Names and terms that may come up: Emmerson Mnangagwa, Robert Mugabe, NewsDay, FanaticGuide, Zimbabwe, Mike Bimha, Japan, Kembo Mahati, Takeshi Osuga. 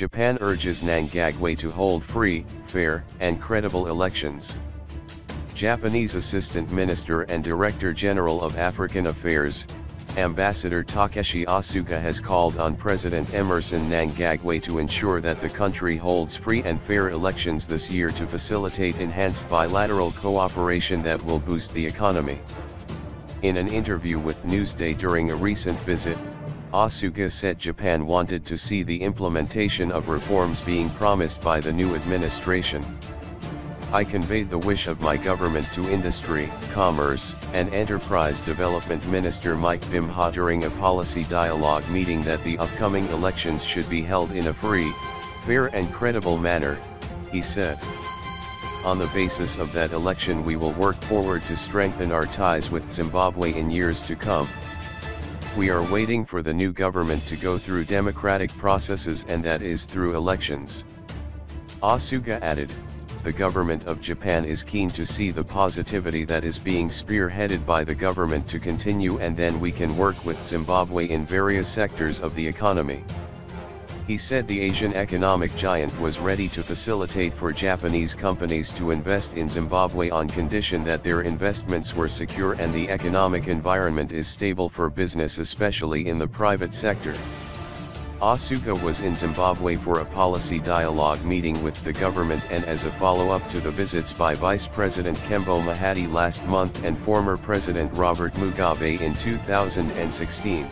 Japan urges Mnangagwa to hold free, fair, and credible elections. Japanese Assistant Minister and Director General of African Affairs, Ambassador Takeshi Osuga has called on President Emmerson Mnangagwa to ensure that the country holds free and fair elections this year to facilitate enhanced bilateral cooperation that will boost the economy. In an interview with NewsDay during a recent visit, Osuga said Japan wanted to see the implementation of reforms being promised by the new administration. I conveyed the wish of my government to Industry, Commerce, and Enterprise Development Minister Mike Bimha during a policy dialogue meeting that the upcoming elections should be held in a free, fair and credible manner, he said. On the basis of that election we will work forward to strengthen our ties with Zimbabwe in years to come. We are waiting for the new government to go through democratic processes, and that is through elections. Osuga added. The government of Japan is keen to see the positivity that is being spearheaded by the government to continue, and then we can work with Zimbabwe in various sectors of the economy. He said the Asian economic giant was ready to facilitate for Japanese companies to invest in Zimbabwe on condition that their investments were secure and the economic environment is stable for business, especially in the private sector. Osuga was in Zimbabwe for a policy dialogue meeting with the government and as a follow-up to the visits by Vice President Kembo Mahati last month and former President Robert Mugabe in 2016.